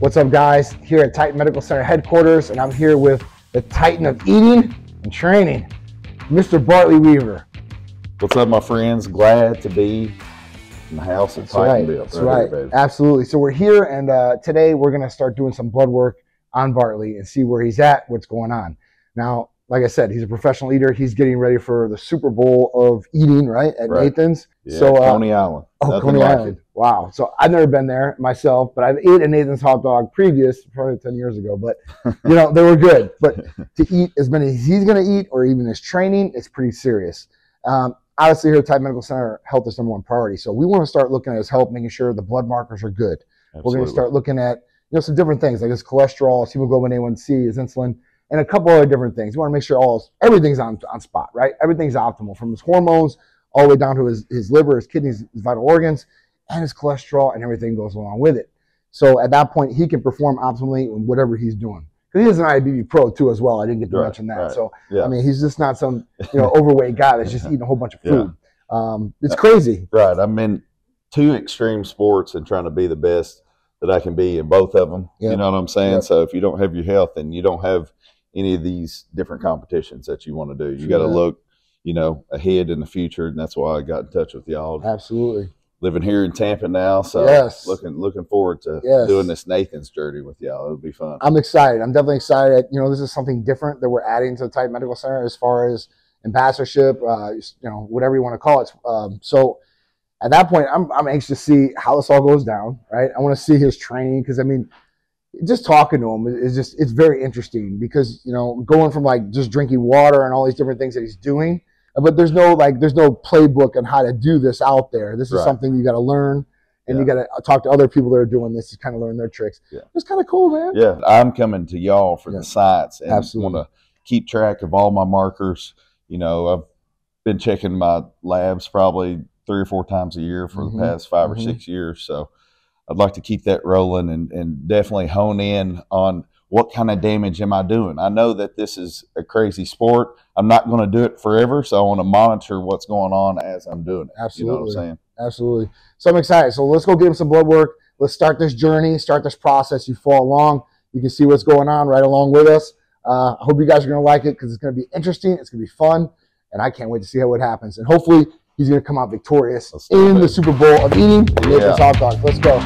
What's up, guys? Here at Titan Medical Center headquarters, and I'm here with the Titan of eating and training, Mr. Bartley Weaver. What's up, my friends? Glad to be in the house at Titanville. That's right. There, absolutely. So we're here, and today we're going to start doing some blood work on Bartley and see where he's at, what's going on. Now, like I said, he's a professional eater. He's getting ready for the Super Bowl of eating, right, at Nathan's. Yeah, so Coney Island. Oh, nothing Coney like Island. It. Wow. So I've never been there myself, but I've ate a Nathan's hot dog previous, probably 10 years ago, but you know, they were good. But to eat as many as he's going to eat or even his training, it's pretty serious. Obviously here at Titan Medical Center, health is #1 priority. So we want to start looking at his health, making sure the blood markers are good. Absolutely. We're going to start looking at, you know, some different things like his cholesterol, his hemoglobin A1C, his insulin, and a couple other different things. We want to make sure everything's on spot, right? Everything's optimal from his hormones all the way down to his liver, his kidneys, his vital organs, and his cholesterol, and everything goes along with it. So at that point, he can perform optimally in whatever he's doing. Because he is an IBB pro too as well. I didn't get to mention that. Right. So I mean, he's just not some overweight guy that's just eating a whole bunch of food. Yeah. It's crazy. Right. I'm in two extreme sports and trying to be the best that I can be in both of them. Yep. You know what I'm saying? Yep. So if you don't have your health and you don't have any of these different competitions that you want to do, you got to look, you know, ahead in the future, and that's why I got in touch with y'all. Absolutely. Living here in Tampa now, so looking forward to doing this Nathan's journey with y'all. It'll be fun. I'm excited. I'm definitely excited. You know, this is something different that we're adding to the Titan Medical Center as far as ambassadorship, whatever you want to call it. So at that point, I'm anxious to see how this all goes down, right? I want to see his training because, I mean, just talking to him is just, it's very interesting because, you know, going from like just drinking water and all these different things that he's doing. But there's no playbook on how to do this out there. This is something you got to learn, and you got to talk to other people that are doing this to kind of learn their tricks. Yeah. It's kind of cool, man. Yeah, I'm coming to y'all for the science, and want to keep track of all my markers. You know, I've been checking my labs probably 3 or 4 times a year for the past 5 or 6 years. So I'd like to keep that rolling and definitely hone in on what kind of damage am I doing? I know that this is a crazy sport. I'm not going to do it forever, so I want to monitor what's going on as I'm doing it. Absolutely. You know what I'm saying? Absolutely. So I'm excited. So let's go give him some blood work. Let's start this journey, start this process. You follow along. You can see what's going on right along with us. I hope you guys are going to like it because it's going to be interesting. It's going to be fun, and I can't wait to see how it happens. And hopefully he's going to come out victorious in the Super Bowl of eating. Yeah. Hot dogs. Let's go.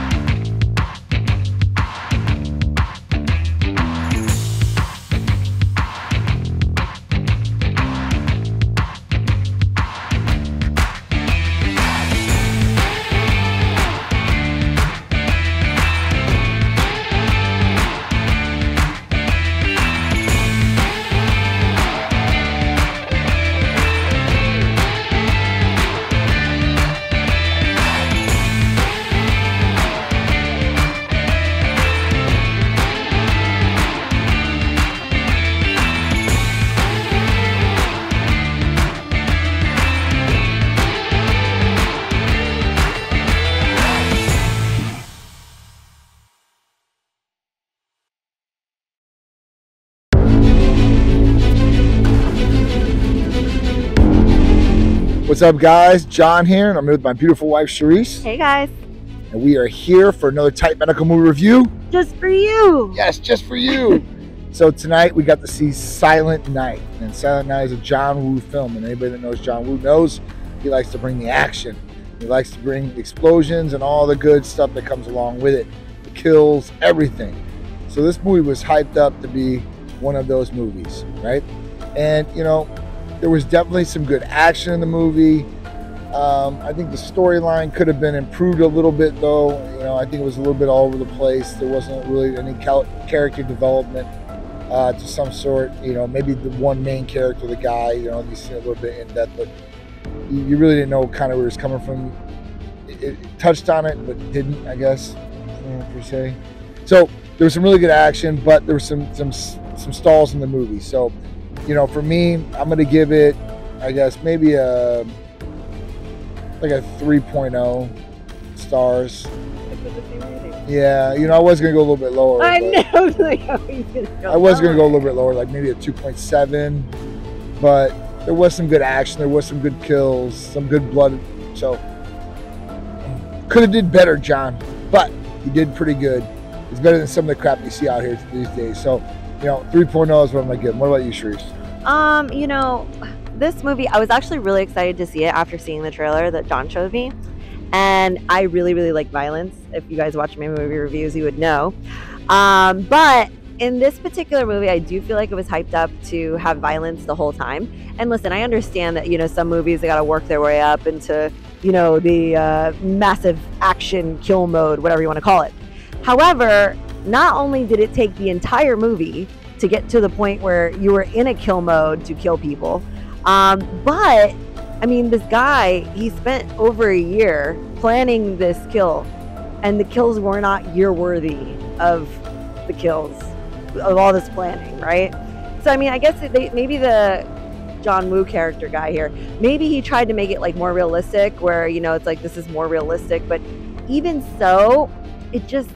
What's up, guys? John here, and I'm here with my beautiful wife, Sharice. Hey, guys. And we are here for another Titan Medical movie review. Just for you. Yes, just for you. So tonight we got to see Silent Night. And Silent Night is a John Woo film. And anybody that knows John Woo knows he likes to bring the action. He likes to bring the explosions and all the good stuff that comes along with it. The kills, everything. So this movie was hyped up to be one of those movies, right? And, you know, there was definitely some good action in the movie. I think the storyline could have been improved a little bit, though. You know, I think it was a little bit all over the place. There wasn't really any character development to some sort. You know, maybe the one main character, the guy, you know, you see a little bit in depth, but you really didn't know kind of where it was coming from. It touched on it, but didn't, I guess, per se. So there was some really good action, but there were some stalls in the movie. So, you know, for me, I'm going to give it, I guess, maybe a 3.0 stars. for the community. Yeah, you know, I was gonna go a little bit lower. I know. Like, how are you gonna go? I was gonna go a little bit lower, like maybe a 2.7, but there was some good action. There was some good kills, some good blood. So could have did better, John, but he did pretty good. It's better than some of the crap you see out here these days. So, you know, 3.0 is what I'm gonna give. What about you, Sharice? You know, this movie, I was actually really excited to see it after seeing the trailer that John showed me. And I really, really like violence. If you guys watch my movie reviews, you would know. But in this particular movie, I do feel like it was hyped up to have violence the whole time. And listen, I understand that, you know, some movies, they got to work their way up into, you know, the massive action kill mode, whatever you want to call it. However, not only did it take the entire movie to get to the point where you were in a kill mode to kill people, but I mean, this guy, he spent over a year planning this kill, and the kills were not year worthy of the kills, of all this planning, right? So, I mean, I guess maybe the John Woo character guy here, maybe he tried to make it like more realistic, where, you know, it's like, this is more realistic, but even so, it just,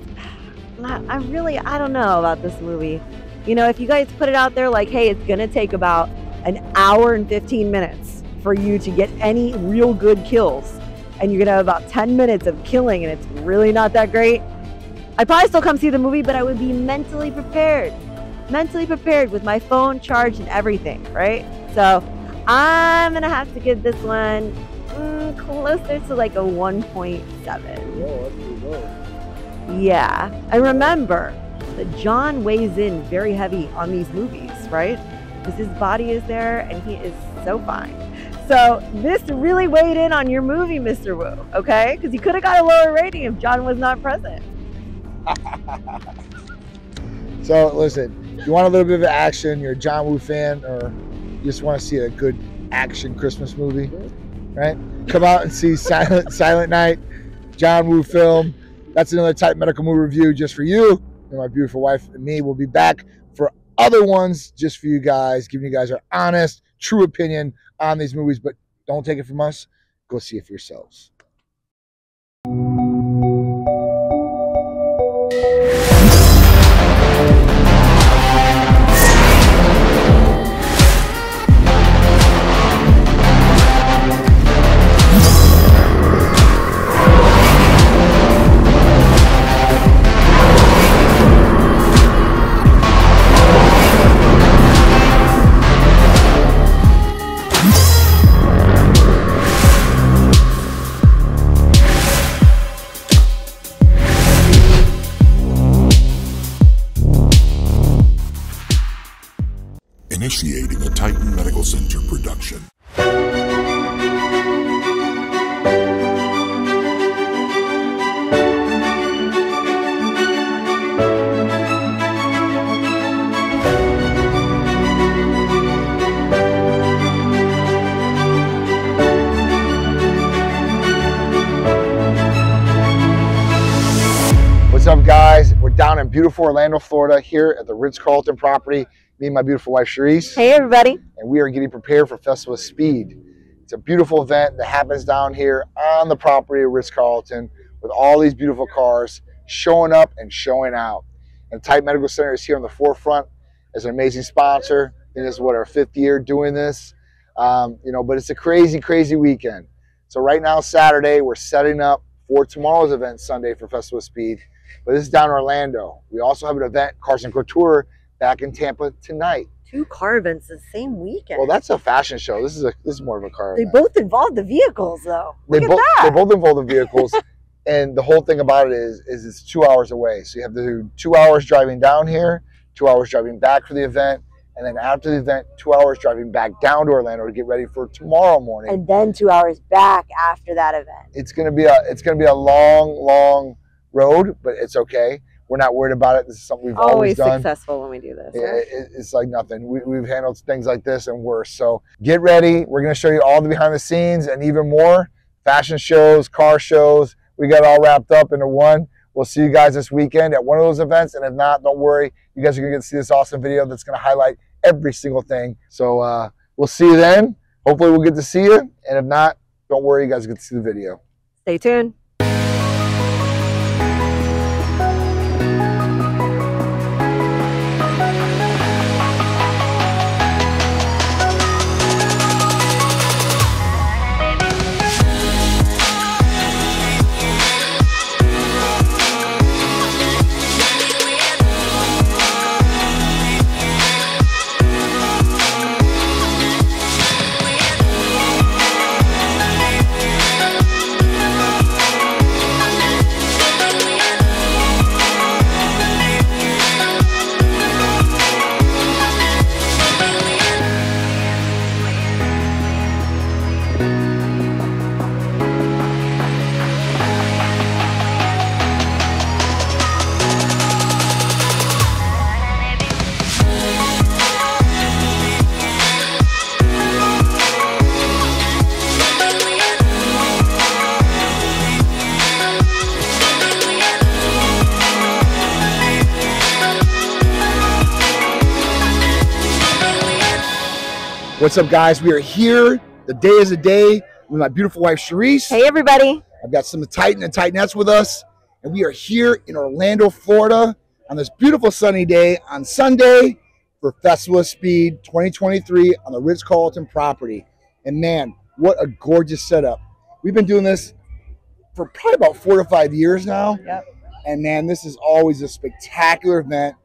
I don't know about this movie. You know, if you guys put it out there like, hey, it's gonna take about an hour and 15 minutes for you to get any real good kills, and you're gonna have about 10 minutes of killing and it's really not that great, I'd probably still come see the movie, but I would be mentally prepared with my phone charged and everything, right? So I'm gonna have to give this one closer to like a 1.7. Yeah, and remember that John weighs in very heavy on these movies, right? Because his body is there and he is so fine. So this really weighed in on your movie, Mr. Woo, okay? Because you could have got a lower rating if John was not present. So listen, you want a little bit of action, you're a John Woo fan, or you just want to see a good action Christmas movie, right? Come out and see Silent Night, John Woo film. That's another Titan Medical Movie review just for you. And my beautiful wife and me will be back for other ones just for you guys, giving you guys our honest, true opinion on these movies, but don't take it from us. Go see it for yourselves. Initiating a Titan Medical Center production. What's up, guys? We're down in beautiful Orlando, Florida, here at the Ritz Carlton property. Me and my beautiful wife, Sharice. Hey, everybody. And we are getting prepared for Festival of Speed. It's a beautiful event that happens down here on the property of Ritz-Carlton with all these beautiful cars showing up and showing out. And Titan Medical Center is here on the forefront as an amazing sponsor. And this is what, our 5th year doing this. You know, but it's a crazy, crazy weekend. So right now, Saturday, we're setting up for tomorrow's event Sunday for Festival of Speed. But this is down in Orlando. We also have an event, Carson Couture, back in Tampa tonight. 2 car events the same weekend. Well, that's a fashion show. This is more of a car event. They both involve the vehicles, though. Look at that. They both involve the vehicles, and the whole thing about it is it's 2 hours away. So you have to do 2 hours driving down here, 2 hours driving back for the event, and then after the event, 2 hours driving back down to Orlando to get ready for tomorrow morning. And then 2 hours back after that event. It's gonna be a long, long road, but it's okay. We're not worried about it. This is something we've always done. Always successful when we do this. Yeah, it's like nothing. We've handled things like this and worse. So get ready. We're going to show you all the behind the scenes and even more. Fashion shows, car shows. We got it all wrapped up into one. We'll see you guys this weekend at one of those events. And if not, don't worry. You guys are going to get to see this awesome video that's going to highlight every single thing. So we'll see you then. Hopefully we'll get to see you. And if not, don't worry. You guys get to see the video. Stay tuned. What's up, guys? We are here. The day is a day with my beautiful wife, Sharice. Hey, everybody. I've got some of the Titan and Titanettes with us, and we are here in Orlando, Florida on this beautiful sunny day on Sunday for Festival of Speed 2023 on the Ritz Carlton property. And man, what a gorgeous setup. We've been doing this for probably about 4 to 5 years now. Yep. And man, this is always a spectacular event,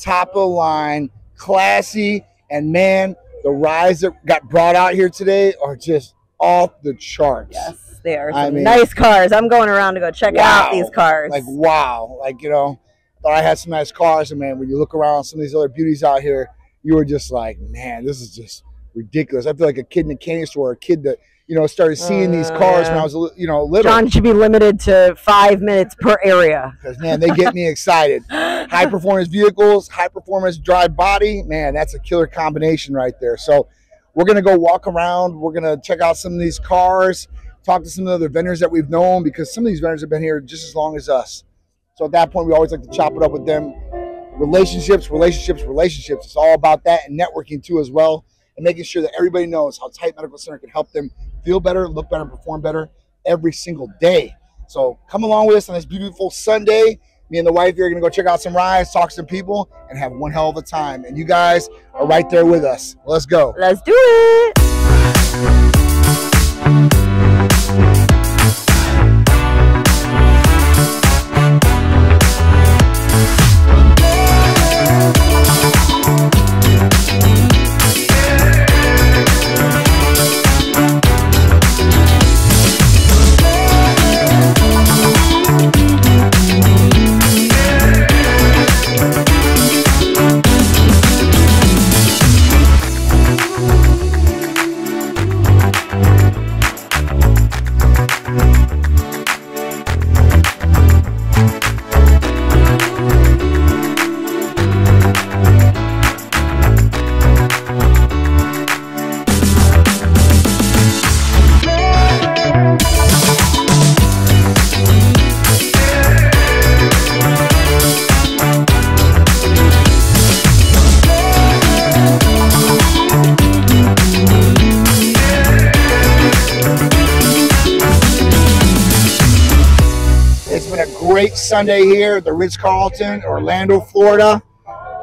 top of the line, classy, and man, the rides that got brought out here today are just off the charts. Yes, they are. I mean, nice cars. I'm going around to go check out these cars. Like, wow. Like, you know, thought I had some nice cars. And, man, when you look around some of these other beauties out here, you were just like, man, this is just ridiculous. I feel like a kid in a candy store, a kid that, you know, started seeing these cars when I was, you know, little. John should be limited to 5 minutes per area. Because, man, they get me excited. High-performance vehicles, high-performance drive body. Man, that's a killer combination right there. So we're going to go walk around. We're going to check out some of these cars, talk to some of the other vendors that we've known, because some of these vendors have been here just as long as us. So at that point, we always like to chop it up with them. Relationships, relationships, relationships. It's all about that, and networking, too, as well, and making sure that everybody knows how Titan Medical Center can help them feel better, look better, and perform better every single day. So come along with us on this beautiful Sunday. Me and the wife here are going to go check out some rides, talk to some people, and have one hell of a time. And you guys are right there with us. Let's go. Let's do it. Great Sunday here at the Ritz Carlton, Orlando, Florida.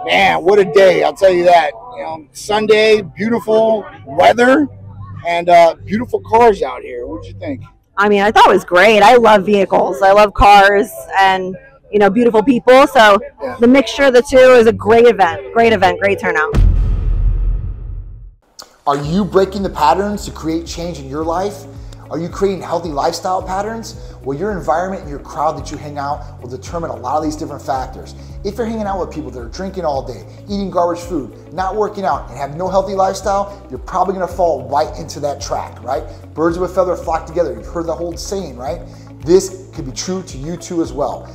Man, what a day, I'll tell you that. You know, Sunday, beautiful weather, and beautiful cars out here. What did you think? I mean, I thought it was great. I love vehicles. I love cars and, you know, beautiful people. So yeah, the mixture of the two is a great event. Great event, great turnout. Are you breaking the patterns to create change in your life? Are you creating healthy lifestyle patterns? Well, your environment and your crowd that you hang out will determine a lot of these different factors. If you're hanging out with people that are drinking all day, eating garbage food, not working out, and have no healthy lifestyle, you're probably gonna fall right into that track, right? Birds of a feather flock together. You've heard the whole saying, right? This could be true to you too as well.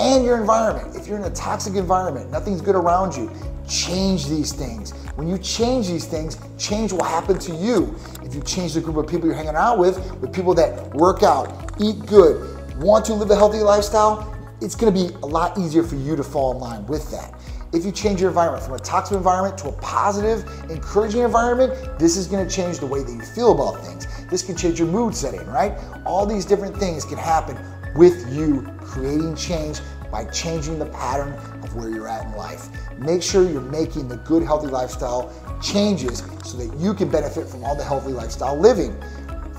And your environment. If you're in a toxic environment, nothing's good around you, change these things. When you change these things, change will happen to you. If you change the group of people you're hanging out with people that work out, eat good, want to live a healthy lifestyle, it's gonna be a lot easier for you to fall in line with that. If you change your environment from a toxic environment to a positive, encouraging environment, this is gonna change the way that you feel about things. This can change your mood setting, right? All these different things can happen with you creating change by changing the pattern of where you're at in life. Make sure you're making the good, healthy lifestyle changes so that you can benefit from all the healthy lifestyle living.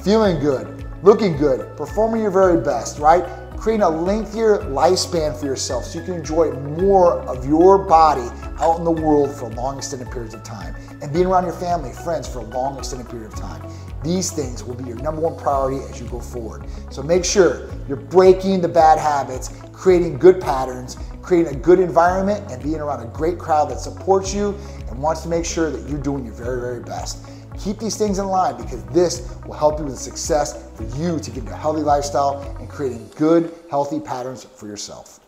Feeling good, looking good, performing your very best, right? Creating a lengthier lifespan for yourself so you can enjoy more of your body out in the world for long extended periods of time, and being around your family, friends for a long extended period of time. These things will be your number one priority as you go forward. So make sure you're breaking the bad habits, creating good patterns, creating a good environment, and being around a great crowd that supports you and wants to make sure that you're doing your very, very best. Keep these things in line, because this will help you with success for you to get into a healthy lifestyle and creating good, healthy patterns for yourself.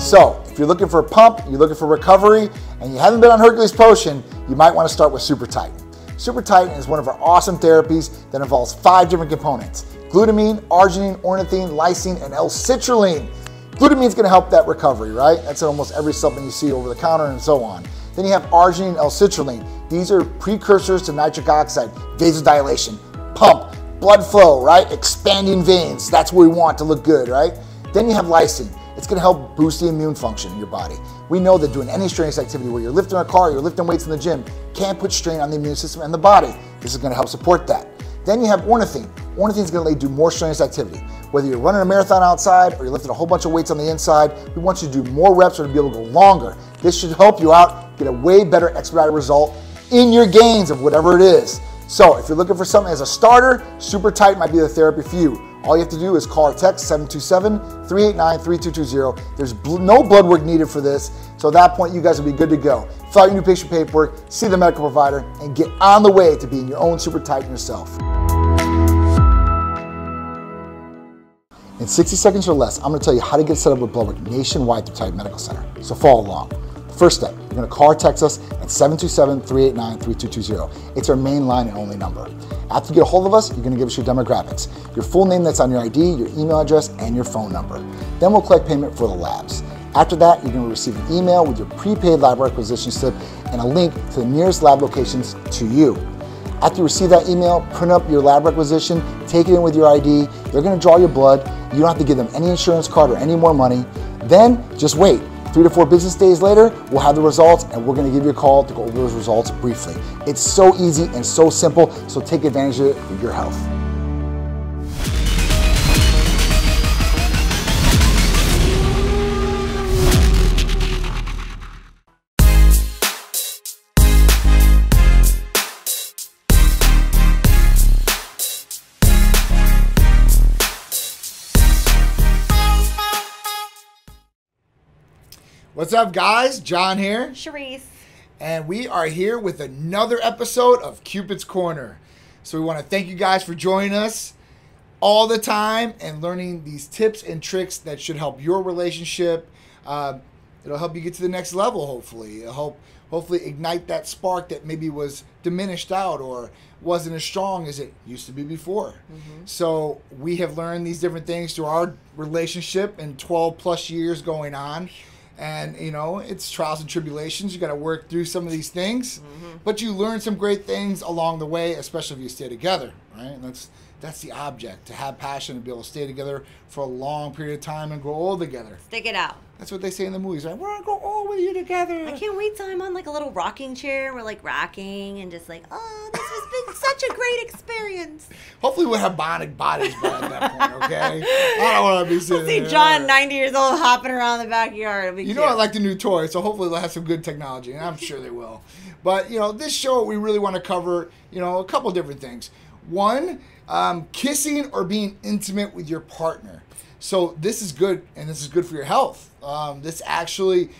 So, if you're looking for a pump, you're looking for recovery, and you haven't been on Hercules Potion, you might want to start with Super Titan. Super Titan is one of our awesome therapies that involves 5 different components: glutamine, arginine, ornithine, lysine, and L-citrulline. Glutamine is going to help that recovery, right? That's in almost every supplement you see over the counter and so on. Then you have arginine and L-citrulline. These are precursors to nitric oxide, vasodilation, pump, blood flow, right? Expanding veins. That's what we want to look good, right? Then you have lysine. It's going to help boost the immune function in your body. We know that doing any strenuous activity where you're lifting a car, you're lifting weights in the gym, can put strain on the immune system and the body. This is going to help support that. Then you have ornithine. Ornithine is going to let you do more strenuous activity. Whether you're running a marathon outside or you're lifting a whole bunch of weights on the inside, we want you to do more reps or to be able to go longer. This should help you out, get a way better expedited result in your gains of whatever it is. So if you're looking for something as a starter, Super Titan might be the therapy for you. All you have to do is call or text 727-389-3220. There's no blood work needed for this. So at that point, you guys will be good to go. Fill out your new patient paperwork, see the medical provider, and get on the way to being your own Super Titan yourself. In 60 seconds or less, I'm going to tell you how to get set up with blood work nationwide through Titan Medical Center. So follow along. First step, you're going to call or text us at 727-389-3220. It's our main line and only number. After you get a hold of us, you're going to give us your demographics, your full name that's on your ID, your email address, and your phone number. Then we'll collect payment for the labs. After that, you're going to receive an email with your prepaid lab requisition slip and a link to the nearest lab locations to you. After you receive that email, print up your lab requisition, take it in with your ID. They're going to draw your blood. You don't have to give them any insurance card or any more money. Then just wait. 3 to 4 business days later, we'll have the results and we're gonna give you a call to go over those results briefly. It's so easy and so simple, so take advantage of it for your health. What's up, guys? John here. Charisse. And we are here with another episode of Cupid's Corner. So we want to thank you guys for joining us all the time and learning these tips and tricks that should help your relationship. It'll help you get to the next level, hopefully. It'll hopefully ignite that spark that maybe was diminished out or wasn't as strong as it used to be before. Mm-hmm. So we have learned these different things through our relationship and 12 plus years going on. And, you know, it's trials and tribulations. You got to work through some of these things. Mm-hmm. But you learn some great things along the way, especially if you stay together, right? And that's the object, to have passion and be able to stay together for a long period of time and grow old together. Stick it out. That's what they say in the movies, right? We're going to grow old with you together. I can't wait till I'm on, like, a little rocking chair. We're, like, rocking and just, like, oh, this has been such a great experience. Hopefully we'll have bionic bodies by that point, okay? I don't want to be sitting there. We'll see John, 90 years old, hopping around the backyard. You know I like the new toy, so hopefully they'll have some good technology, and I'm sure they will. But, you know, this show, we really want to cover, you know, a couple different things. One, kissing or being intimate with your partner. So this is good, and this is good for your health. This actually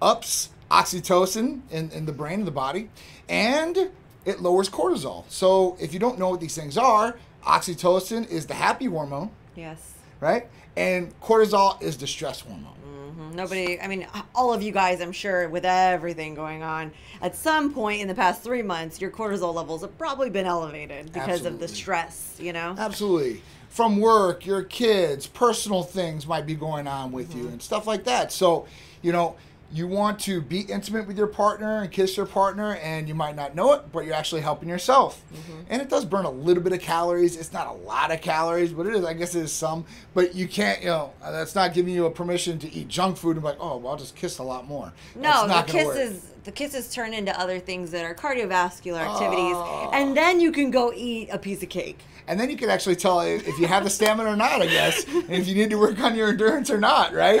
ups oxytocin in the brain and the body, and it lowers cortisol. So if you don't know what these things are, oxytocin is the happy hormone. Yes. Right? And cortisol is the stress hormone. Mm-hmm. Nobody, I mean, all of you guys, I'm sure, with everything going on, at some point in the past 3 months, your cortisol levels have probably been elevated because of the stress, you know? Absolutely. From work, your kids, personal things might be going on with you and stuff like that. So, you know, you want to be intimate with your partner and kiss your partner, and you might not know it, but you're actually helping yourself. Mm-hmm. And it does burn a little bit of calories. It's not a lot of calories, but it is, I guess it is some. But you can't, you know, that's not giving you a permission to eat junk food and be like, oh, well, I'll just kiss a lot more. No, the kisses turn into other things that are cardiovascular activities, and then you can go eat a piece of cake. And then you can actually tell if you have the stamina or not, I guess, and if you need to work on your endurance or not, right?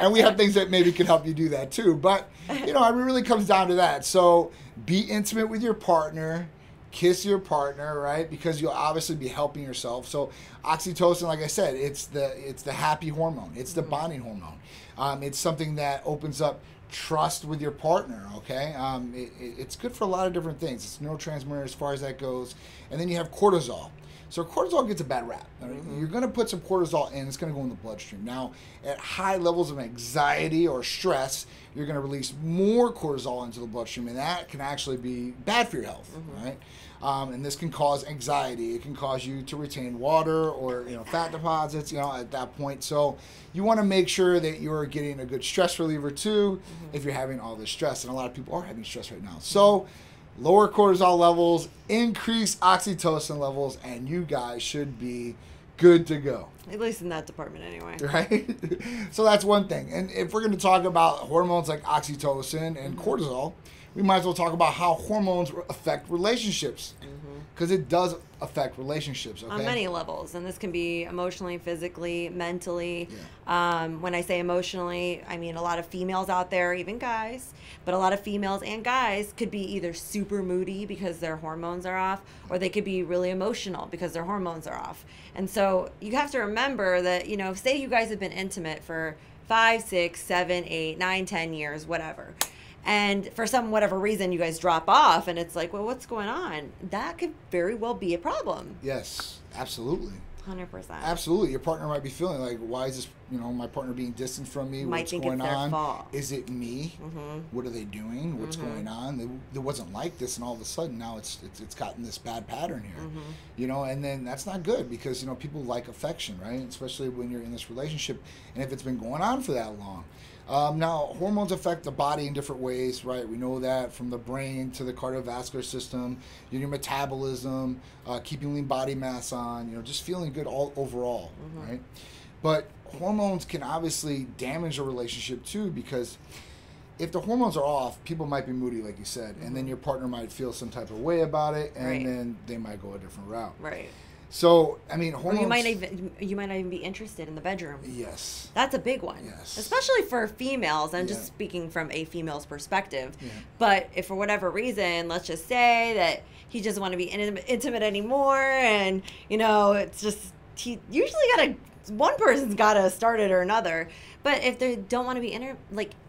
And we have things that maybe could help you do that too. But, you know, it really comes down to that. So be intimate with your partner, kiss your partner, right? Because you'll obviously be helping yourself. So oxytocin, like I said, it's the happy hormone. It's the bonding hormone. It's something that opens up trust with your partner, okay? It's good for a lot of different things. It's neurotransmitter as far as that goes. And then you have cortisol. So cortisol gets a bad rap. Right? Mm-hmm. You're going to put some cortisol in. It's going to go in the bloodstream. Now, at high levels of anxiety or stress, you're going to release more cortisol into the bloodstream, and that can actually be bad for your health, mm-hmm. right? And this can cause anxiety. It can cause you to retain water or fat deposits, at that point. So you want to make sure that you're getting a good stress reliever too, mm-hmm. if you're having all this stress. And a lot of people are having stress right now. So lower cortisol levels, increase oxytocin levels, and you guys should be good to go. At least in that department anyway. Right? So that's one thing. And if we're going to talk about hormones like oxytocin and mm-hmm. cortisol, we might as well talk about how hormones affect relationships. Because mm-hmm. it does affect relationships. Okay? On many levels. And this can be emotionally, physically, mentally. Yeah. When I say emotionally, I mean a lot of females out there, even guys, but a lot of females and guys could be either super moody because their hormones are off, or they could be really emotional because their hormones are off. And so you have to remember that, say you guys have been intimate for 5, 6, 7, 8, 9, 10 years, whatever. And for whatever reason, you guys drop off, and it's like, well, what's going on? That could very well be a problem. Yes, absolutely. 100%. Absolutely. Your partner might be feeling like, why is this, my partner being distant from me? What's going on? Is it me? Mm-hmm. What are they doing? What's mm-hmm. going on? It wasn't like this, and all of a sudden now it's gotten this bad pattern here. Mm-hmm. And then that's not good because, people like affection, right? Especially when you're in this relationship, and if it's been going on for that long. Now, hormones affect the body in different ways, right? We know that from the brain to the cardiovascular system, your metabolism, keeping lean body mass on, just feeling good overall, mm-hmm. right? But hormones can obviously damage a relationship too, because if the hormones are off, people might be moody, like you said, mm-hmm. and then your partner might feel some type of way about it, and right. then they might go a different route. Right. So, I mean, hormones... Or you might not even be interested in the bedroom. Yes. That's a big one. Yes. Especially for females. I'm just speaking from a female's perspective. Yeah. But if for whatever reason, let's just say that he doesn't want to be intimate anymore, and, it's just... He usually one person's got to start it or another. But if they don't want to be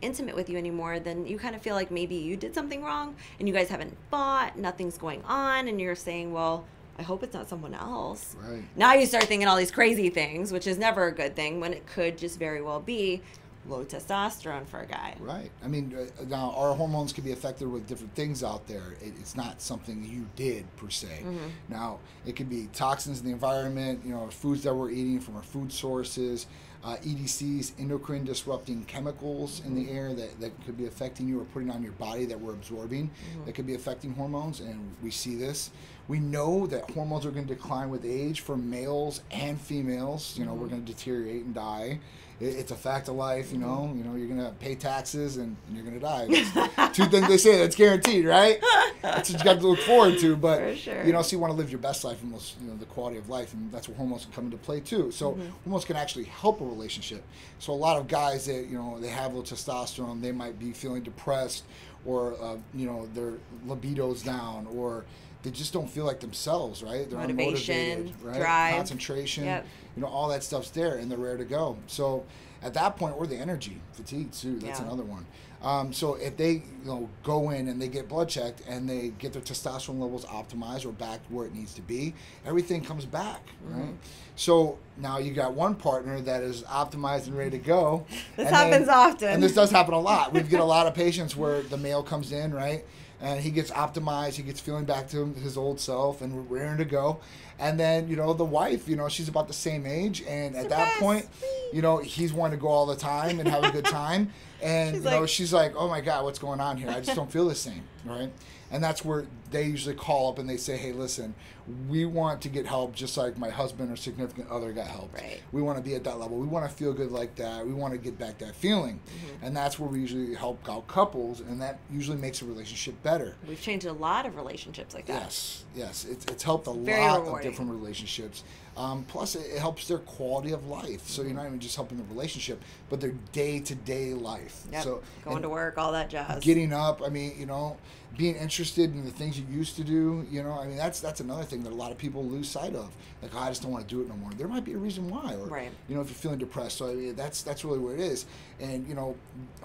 intimate with you anymore, then you kind of feel like maybe you did something wrong, and you guys haven't fought, nothing's going on, and you're saying, well... I hope it's not someone else. Right. Now you start thinking all these crazy things, which is never a good thing when it could just very well be low testosterone for a guy. Right. I mean, now our hormones can be affected with different things out there. It's not something you did per se. Mm-hmm. Now, it could be toxins in the environment, foods that we're eating from our food sources, EDCs, endocrine disrupting chemicals mm-hmm. in the air that could be affecting you or putting on your body that we're absorbing mm-hmm. that could be affecting hormones, and we see this. We know that hormones are going to decline with age for males and females. Mm-hmm. We're going to deteriorate and die. It's a fact of life, mm-hmm. You're going to pay taxes and you're going to die. That's two things they say, that's guaranteed, right? That's what you got to look forward to. But, for sure. So you want to live your best life and most, the quality of life, and that's where hormones can come into play too. So mm-hmm. hormones can actually help a relationship. So a lot of guys that, they have low testosterone, they might be feeling depressed or, their libido's down, or... They just don't feel like themselves, right? They're motivation, unmotivated, right? Drive, concentration, yep. All that stuff's there, and they're rare to go. So at that point, or the energy fatigue too. That's another one. So if they go in and they get blood checked and they get their testosterone levels optimized or back where it needs to be, everything comes back, mm-hmm. right? So now you got one partner that is optimized and ready to go. This happens often. And this does happen a lot. We get a lot of patients where the male comes in, right? And he gets optimized, he gets feeling back to his old self, and we're raring to go. And then, the wife, she's about the same age, and at that point, he's wanting to go all the time and have a good time. And, she's like, oh my God, what's going on here? I just don't feel the same, right? And that's where they usually call up and they say, hey, listen, we want to get help just like my husband or significant other got help. Right. We want to be at that level. We want to feel good like that. We want to get back that feeling. Mm-hmm. And that's where we usually help out couples, and that usually makes a relationship better. We've changed a lot of relationships like that. Yes. It's helped a lot of different relationships. Plus, it helps their quality of life. So you're not even just helping the relationship, but their day-to-day life. Yep. So going to work, all that jazz. Getting up, being interested in the things you used to do. That's another thing that a lot of people lose sight of. Like, oh, I just don't want to do it no more. There might be a reason why. Or, right. If you're feeling depressed. So that's really where it is. And,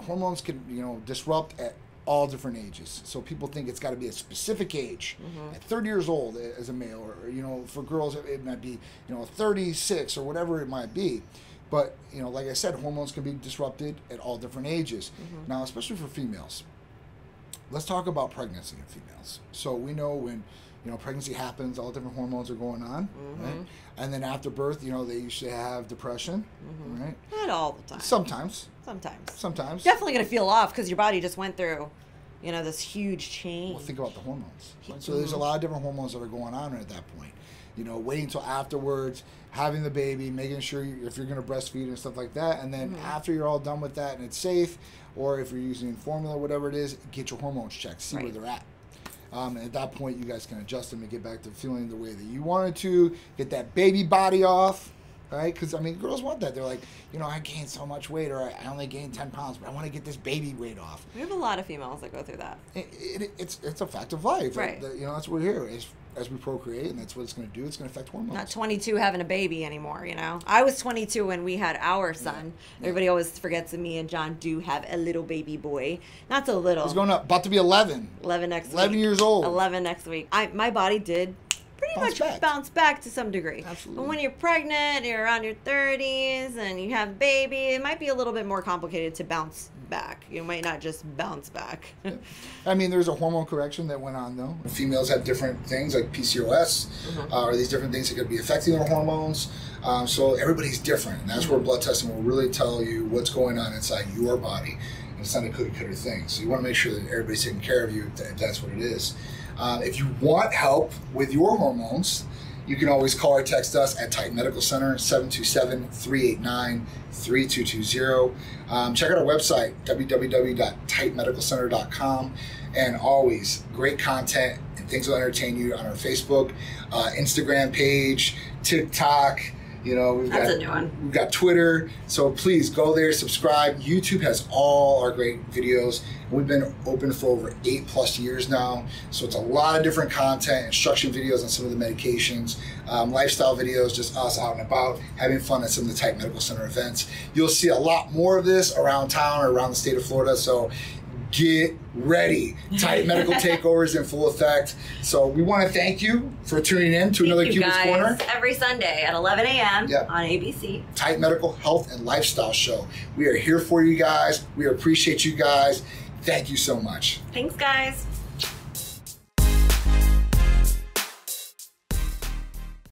hormones can, disrupt at all different ages. So people think it's got to be a specific age. Mm-hmm. At 30 years old as a male, or, you know, for girls, it might be, you know, 36 or whatever it might be. But, you know, like I said, hormones can be disrupted at all different ages. Mm-hmm. Now, especially for females, let's talk about pregnancy in females. So we know when, you know, pregnancy happens, all different hormones are going on, mm-hmm. right? And then after birth, you know, they usually have depression, mm-hmm. right? Not all the time. Sometimes. Definitely going to feel off because your body just went through, you know, this huge change. Well, think about the hormones. Right? So there's a lot of different hormones that are going on at that point. You know, waiting until afterwards, having the baby, making sure if you're going to breastfeed and stuff like that. And then mm-hmm. after you're all done with that and it's safe, or if you're using formula, whatever it is, get your hormones checked, see right. where they're at. And at that point, you guys can adjust them and get back to feeling the way that you wanted to, get that baby body off, right? Because, I mean, girls want that. They're like, you know, I gained so much weight, or I only gained 10 pounds, but I want to get this baby weight off. We have a lot of females that go through that. It's a fact of life. Right. You know, that's what we're here. As we procreate, and that's what it's going to do. It's going to affect hormones. Not 22 having a baby anymore, you know. I was 22 when we had our son. Yeah. Everybody always forgets that me and John do have a little baby boy. Not so little. He's going up, about to be 11. 11 years old. 11 next week. My body did pretty much bounce back to some degree. Absolutely. But when you're pregnant, you're around your 30s, and you have a baby, it might be a little bit more complicated to bounce back. You might not just bounce back. Yeah. I mean, there's a hormone correction that went on, though. Females have different things like PCOS, mm-hmm. Or these different things that could be affecting their hormones. So everybody's different. And that's where blood testing will really tell you what's going on inside your body. And it's not a cookie cutter thing. So you want to make sure that everybody's taking care of you if that's what it is. If you want help with your hormones, you can always call or text us at Titan Medical Center, 727-389-3220. Check out our website, www.titanmedicalcenter.com. And always, great content and things will entertain you on our Facebook, Instagram page, TikTok. You know, that's a new one. We've got Twitter. So please go there, subscribe. YouTube has all our great videos. We've been open for over 8+ years now. So it's a lot of different content, instruction videos on some of the medications, lifestyle videos, just us out and about, having fun at some of the Titan Medical Center events. You'll see a lot more of this around town or around the state of Florida. So get ready. Titan Medical Takeover is in full effect. So we want to thank you for tuning in to another Cupid's Corner. Every Sunday at 11 a.m. Yep. on ABC. Titan Medical Health and Lifestyle Show. We are here for you guys. We appreciate you guys. Thank you so much. Thanks, guys.